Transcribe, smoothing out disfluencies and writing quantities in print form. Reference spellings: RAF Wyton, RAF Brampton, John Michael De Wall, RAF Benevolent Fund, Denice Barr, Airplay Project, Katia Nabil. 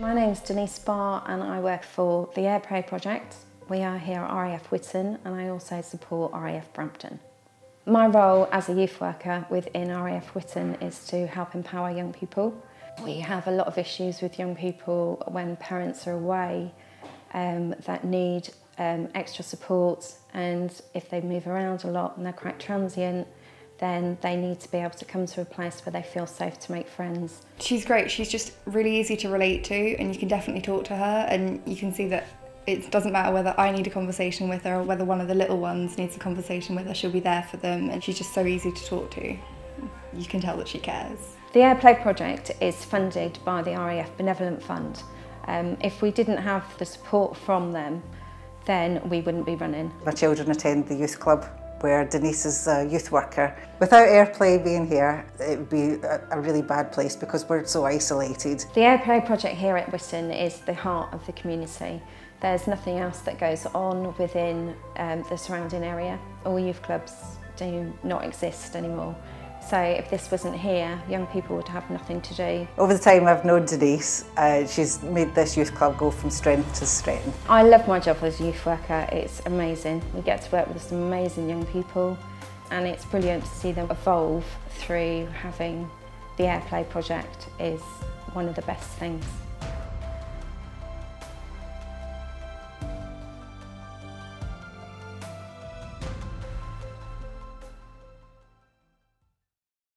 My name's Denice Barr and I work for the Airplay Project. We are here at RAF Wyton and I also support RAF Brampton. My role as a youth worker within RAF Wyton is to help empower young people. We have a lot of issues with young people when parents are away that need extra support, and if they move around a lot and they're quite transient, then they need to be able to come to a place where they feel safe to make friends. She's great, she's just really easy to relate to, and you can definitely talk to her, and you can see that it doesn't matter whether I need a conversation with her or whether one of the little ones needs a conversation with her, she'll be there for them, and she's just so easy to talk to. You can tell that she cares. The Airplay Project is funded by the RAF Benevolent Fund. If we didn't have the support from them, then we wouldn't be running. My children attend the youth club where Denice is a youth worker. Without Airplay being here, it would be a really bad place because we're so isolated. The Airplay Project here at Wyton is the heart of the community. There's nothing else that goes on within the surrounding area. All youth clubs do not exist anymore. So if this wasn't here, young people would have nothing to do. Over the time I've known Denice, she's made this youth club go from strength to strength. I love my job as a youth worker, it's amazing. We get to work with some amazing young people and it's brilliant to see them evolve through having the Airplay Project is one of the best things.